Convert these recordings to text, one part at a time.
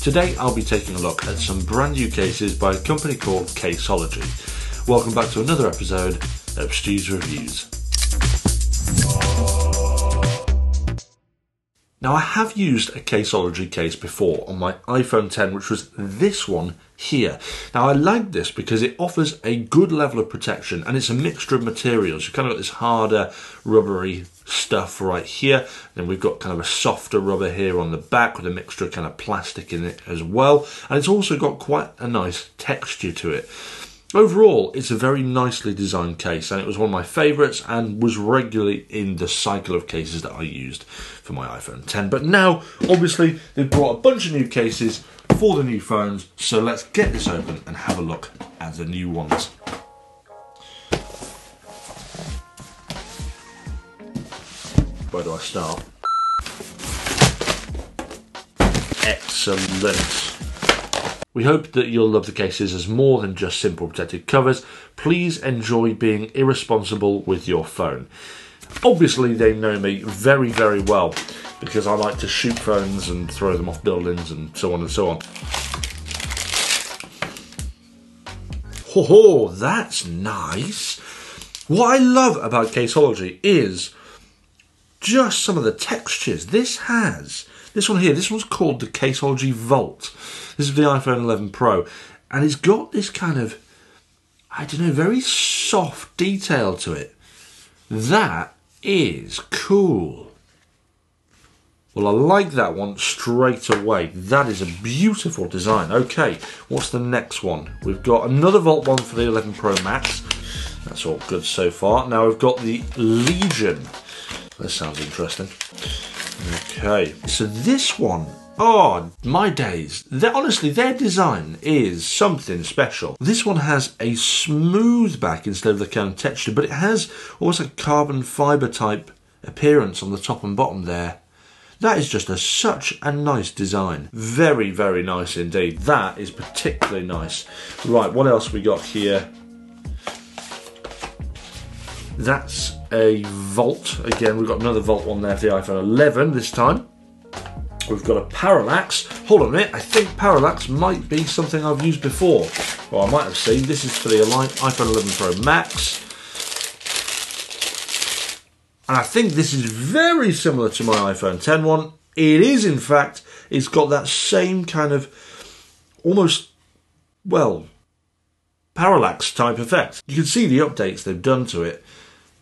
Today I'll be taking a look at some brand new cases by a company called Caseology. Welcome back to another episode of Stu's Reviews. Now, I have used a Caseology case before on my iPhone 10, which was this one here. Now, I like this because it offers a good level of protection and it's a mixture of materials. You've kind of got this harder rubbery stuff right here, and we've got kind of a softer rubber here on the back with a mixture of kind of plastic in it as well. And it's also got quite a nice texture to it. Overall, it's a very nicely designed case, and it was one of my favourites and was regularly in the cycle of cases that I used for my iPhone 10. But now, obviously, they've brought a bunch of new cases for the new phones, so let's get this open and have a look at the new ones. Where do I start? Excellent. We hope that you'll love the cases as more than just simple protected covers. Please enjoy being irresponsible with your phone. Obviously, they know me very, very well because I like to shoot phones and throw them off buildings and so on and so on. Ho ho, that's nice. What I love about Caseology is just some of the textures this has. This one here, this one's called the Caseology Vault. This is the iPhone 11 Pro. And it's got this kind of, I don't know, very soft detail to it. That is cool. Well, I like that one straight away. That is a beautiful design. Okay, what's the next one? We've got another Vault one for the 11 Pro Max. That's all good so far. Now we've got the Legion. This sounds interesting. Okay, so this one, oh my days, honestly their design is something special. This one has a smooth back instead of the kind of texture, but it has almost a carbon fibre type appearance on the top and bottom there. That is just such a nice design. Very, very nice indeed. That is particularly nice. Right, what else we got here? That's a Vault. Again, we've got another Vault one there for the iPhone 11 this time. We've got a Parallax. Hold on a minute, I think Parallax might be something I've used before. Well, I might have seen. This is for the iPhone 11 Pro Max. And I think this is very similar to my iPhone 10 one. It is, in fact, it's got that same kind of almost, well, parallax type effect. You can see the updates they've done to it.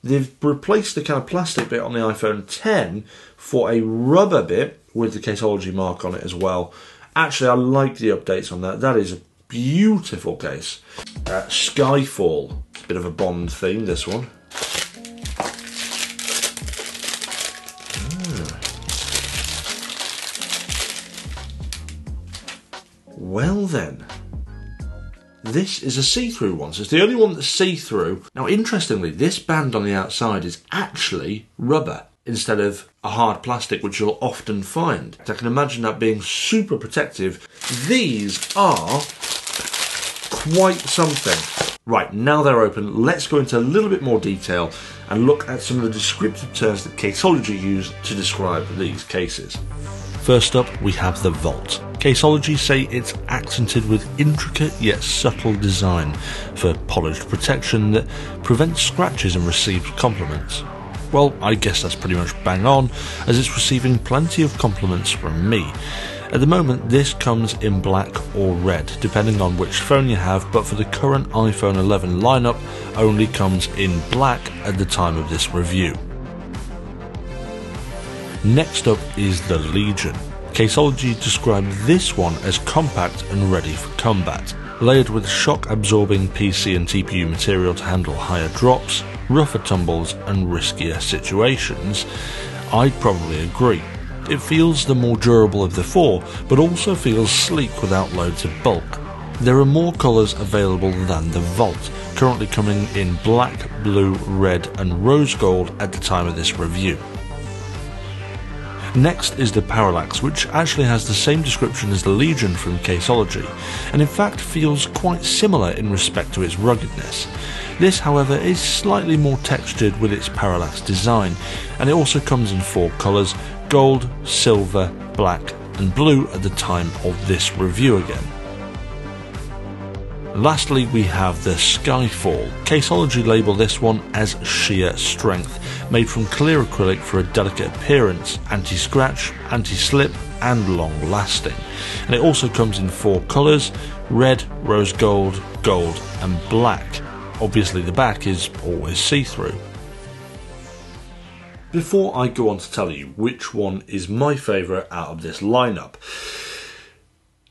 They've replaced the kind of plastic bit on the iPhone 10 for a rubber bit with the Caseology mark on it as well. Actually, I like the updates on that. That is a beautiful case. Skyfall. It's a bit of a Bond theme, this one. Well then. This is a see-through one, so it's the only one that's see-through. Now, interestingly, this band on the outside is actually rubber instead of a hard plastic, which you'll often find. I can imagine that being super protective. These are quite something. Right, now they're open, let's go into a little bit more detail and look at some of the descriptive terms that Caseology used to describe these cases. First up, we have the Vault. Caseology say it's accented with intricate yet subtle design for polished protection that prevents scratches and receives compliments. Well, I guess that's pretty much bang on, as it's receiving plenty of compliments from me. At the moment, this comes in black or red, depending on which phone you have, but for the current iPhone 11 lineup, only comes in black at the time of this review. Next up is the Legion. Caseology described this one as compact and ready for combat, layered with shock-absorbing PC and TPU material to handle higher drops, rougher tumbles and riskier situations. I'd probably agree. It feels the more durable of the four, but also feels sleek without loads of bulk. There are more colours available than the Vault, currently coming in black, blue, red and rose gold at the time of this review. Next is the Parallax, which actually has the same description as the Legion from Caseology, and in fact feels quite similar in respect to its ruggedness. This, however, is slightly more textured with its Parallax design, and it also comes in four colours: gold, silver, black and blue at the time of this review again. Lastly, we have the Skyfall. Caseology label this one as Sheer Strength, made from clear acrylic for a delicate appearance, anti-scratch, anti-slip and long lasting. And it also comes in four colours: red, rose gold, gold and black. Obviously the back is always see-through. Before I go on to tell you which one is my favourite out of this lineup,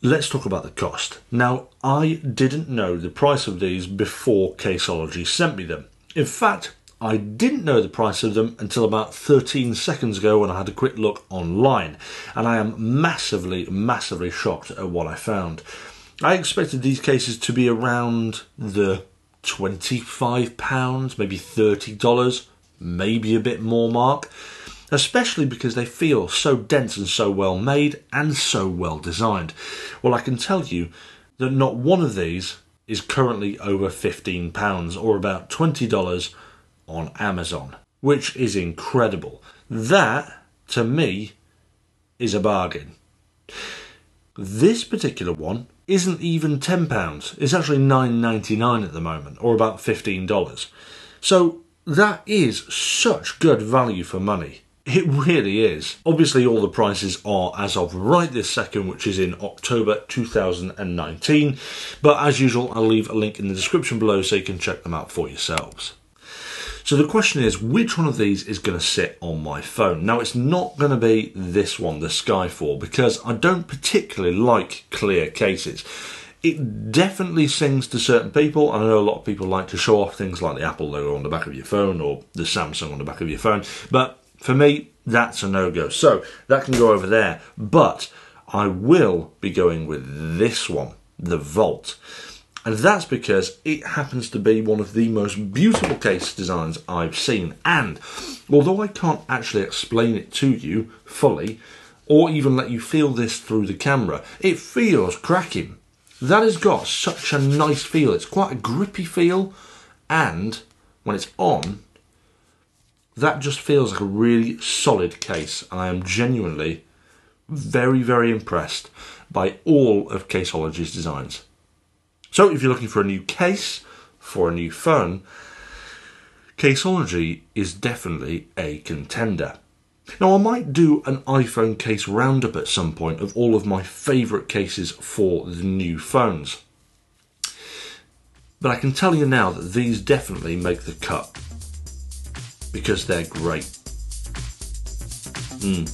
let's talk about the cost. Now, I didn't know the price of these before Caseology sent me them. In fact, I didn't know the price of them until about 13 seconds ago when I had a quick look online, and I am massively shocked at what I found. I expected these cases to be around the £25, maybe $30, maybe a bit more mark, especially because they feel so dense and so well made and so well designed. Well, I can tell you that not one of these is currently over £15 or about $20 on Amazon, which is incredible. That, to me, is a bargain. This particular one isn't even £10. It's actually $9.99 at the moment, or about $15. So that is such good value for money. It really is. Obviously, all the prices are as of right this second, which is in October 2019. But as usual, I'll leave a link in the description below so you can check them out for yourselves. So the question is, which one of these is going to sit on my phone? Now, it's not going to be this one, the Skyfall, because I don't particularly like clear cases. It definitely sings to certain people, and I know a lot of people like to show off things like the Apple logo on the back of your phone or the Samsung on the back of your phone, but for me, that's a no-go. So that can go over there, but I will be going with this one, the Vault. And that's because it happens to be one of the most beautiful case designs I've seen. And although I can't actually explain it to you fully, or even let you feel this through the camera, it feels cracking. That has got such a nice feel. It's quite a grippy feel. And when it's on, that just feels like a really solid case, and I am genuinely very impressed by all of Caseology's designs. So if you're looking for a new case for a new phone, Caseology is definitely a contender. Now, I might do an iPhone case roundup at some point of all of my favourite cases for the new phones, but I can tell you now that these definitely make the cut, because they're great. And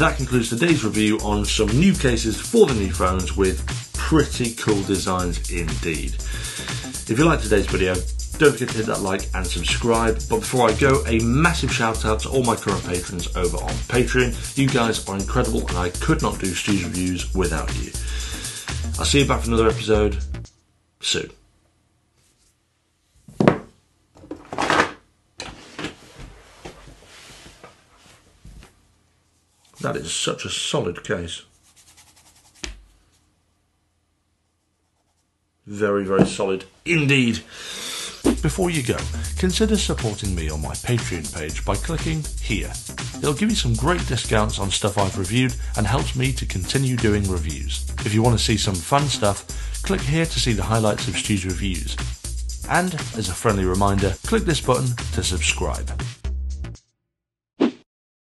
that concludes today's review on some new cases for the new phones with pretty cool designs indeed. If you liked today's video, don't forget to hit that like and subscribe. But before I go, a massive shout out to all my current patrons over on Patreon. You guys are incredible, and I could not do Stu's Reviews without you. I'll see you back for another episode soon. That is such a solid case. Very solid indeed. Before you go, consider supporting me on my Patreon page by clicking here. It'll give you some great discounts on stuff I've reviewed and helps me to continue doing reviews. If you want to see some fun stuff, click here to see the highlights of Stu's Reviews. And as a friendly reminder, click this button to subscribe.